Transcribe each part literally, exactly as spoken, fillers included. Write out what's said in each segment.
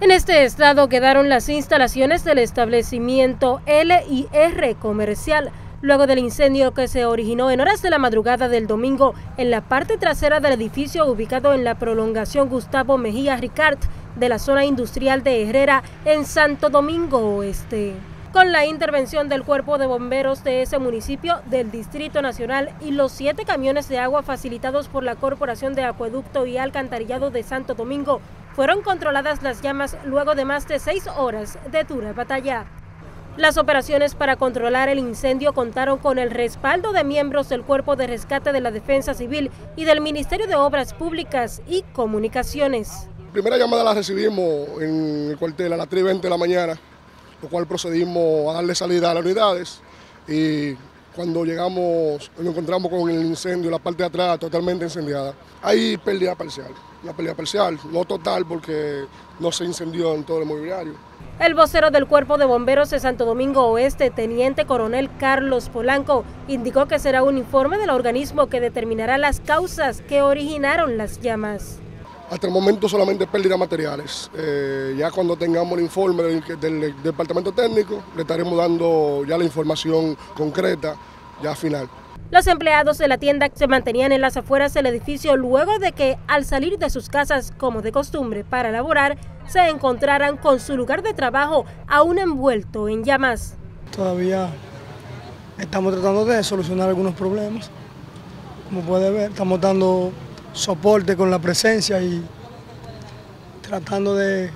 En este estado quedaron las instalaciones del establecimiento L y R Comercial, luego del incendio que se originó en horas de la madrugada del domingo en la parte trasera del edificio ubicado en la prolongación Gustavo Mejía Ricard de la zona industrial de Herrera en Santo Domingo Oeste. Con la intervención del Cuerpo de Bomberos de ese municipio, del Distrito Nacional y los siete camiones de agua facilitados por la Corporación de Acueducto y Alcantarillado de Santo Domingo, fueron controladas las llamas luego de más de seis horas de dura batalla. Las operaciones para controlar el incendio contaron con el respaldo de miembros del Cuerpo de Rescate de la Defensa Civil y del Ministerio de Obras Públicas y Comunicaciones. La primera llamada la recibimos en el cuartel a las tres y veinte de la mañana, lo cual procedimos a darle salida a las unidades, y cuando llegamos nos encontramos con el incendio, la parte de atrás totalmente incendiada. Hay pérdida parcial, una pérdida parcial, no total porque no se incendió en todo el mobiliario. El vocero del Cuerpo de Bomberos de Santo Domingo Oeste, Teniente Coronel Carlos Polanco, indicó que será un informe del organismo que determinará las causas que originaron las llamas. Hasta el momento solamente pérdidas materiales. Eh, ya cuando tengamos el informe del, del, del departamento técnico, le estaremos dando ya la información concreta, ya final. Los empleados de la tienda se mantenían en las afueras del edificio luego de que, al salir de sus casas como de costumbre para laborar, se encontraran con su lugar de trabajo aún envuelto en llamas. Todavía estamos tratando de solucionar algunos problemas. Como puede ver, estamos dando soporte con la presencia y tratando de, de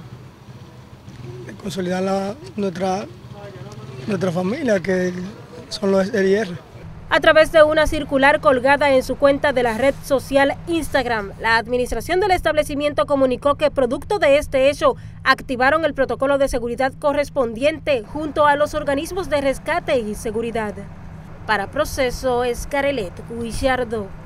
consolidar la, nuestra, nuestra familia, que son los L y R. A través de una circular colgada en su cuenta de la red social Instagram, la administración del establecimiento comunicó que producto de este hecho activaron el protocolo de seguridad correspondiente junto a los organismos de rescate y seguridad. Para Proceso, Scarelet Guichardo.